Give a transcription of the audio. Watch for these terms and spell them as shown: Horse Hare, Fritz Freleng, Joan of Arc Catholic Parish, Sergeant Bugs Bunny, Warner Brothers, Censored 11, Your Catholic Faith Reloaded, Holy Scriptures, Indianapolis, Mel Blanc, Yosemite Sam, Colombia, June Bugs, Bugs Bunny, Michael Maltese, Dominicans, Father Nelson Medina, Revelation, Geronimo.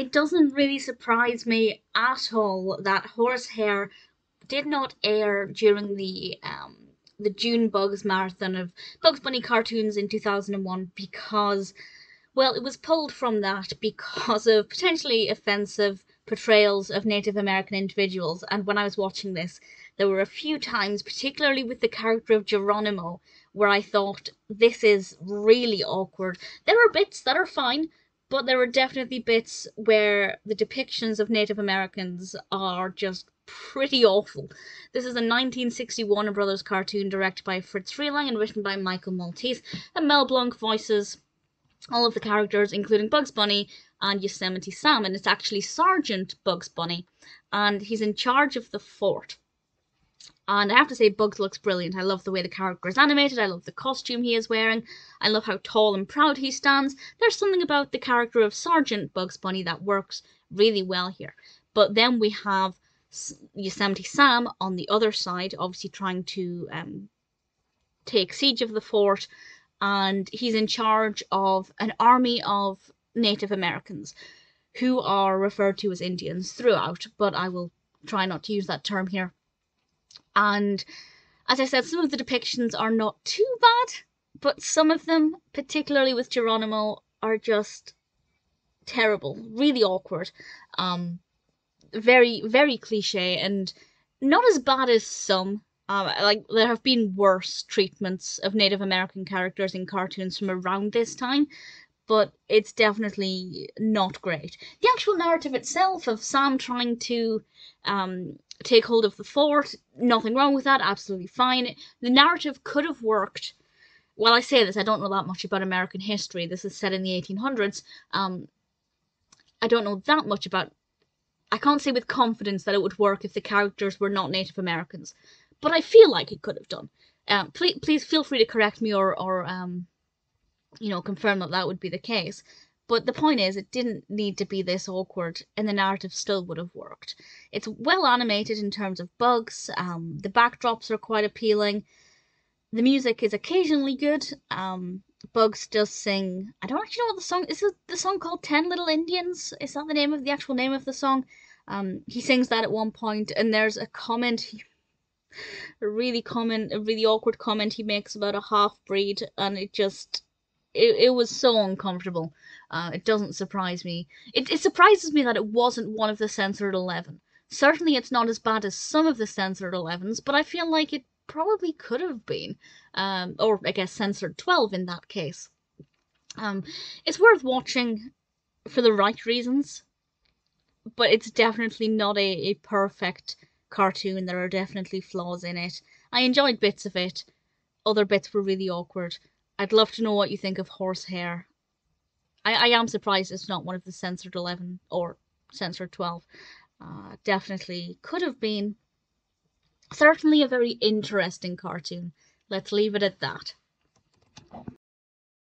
it doesn't really surprise me at all that Horse Hare did not air during the June Bugs marathon of Bugs Bunny cartoons in 2001 because, well, it was pulled from that because of potentially offensive portrayals of Native American individuals. And when I was watching this, there were a few times, particularly with the character of Geronimo, where I thought, this is really awkward. There are bits that are fine, but there are definitely bits where the depictions of Native Americans are just pretty awful. This is a 1960 Warner Brothers cartoon directed by Fritz Freleng and written by Michael Maltese, and Mel Blanc voices all of the characters, including Bugs Bunny and Yosemite Sam, and it's actually Sergeant Bugs Bunny, and he's in charge of the fort. And I have to say, Bugs looks brilliant. I love the way the character is animated. I love the costume he is wearing. I love how tall and proud he stands. There's something about the character of Sergeant Bugs Bunny that works really well here. But then we have Yosemite Sam on the other side, obviously trying to take siege of the fort. And he's in charge of an army of Native Americans who are referred to as Indians throughout. But I will try not to use that term here. And as I said, some of the depictions are not too bad, but some of them, particularly with Geronimo, are just terrible, really awkward, very, very cliche, and not as bad as some. Like, there have been worse treatments of Native American characters in cartoons from around this time, but it's definitely not great. The actual narrative itself of Sam trying to take hold of the fort, nothing wrong with that, absolutely fine. The narrative could have worked. Well, I say this, I don't know that much about American history. This is set in the 1800s. I don't know that much about... I can't say with confidence that it would work if the characters were not Native Americans, but I feel like it could have done. Please feel free to correct me or you know, confirm that that would be the case. But the point is, it didn't need to be this awkward, and the narrative still would have worked. It's well animated in terms of bugs, the backdrops are quite appealing, the music is occasionally good, Bugs does sing, I don't actually know what the song is, the song called 10 Little Indians? Is that the name of the actual name of the song? He sings that at one point, and there's a comment, a really awkward comment he makes about a half-breed, and it just... It was so uncomfortable. It doesn't surprise me. It surprises me that it wasn't one of the Censored 11. Certainly it's not as bad as some of the Censored 11s, but I feel like it probably could have been. Or, I guess, Censored 12 in that case. It's worth watching for the right reasons, but it's definitely not a perfect cartoon. There are definitely flaws in it. I enjoyed bits of it. Other bits were really awkward. I'd love to know what you think of Horse Hare. I am surprised it's not one of the Censored 11 or Censored 12. Definitely could have been. Certainly a very interesting cartoon. Let's leave it at that.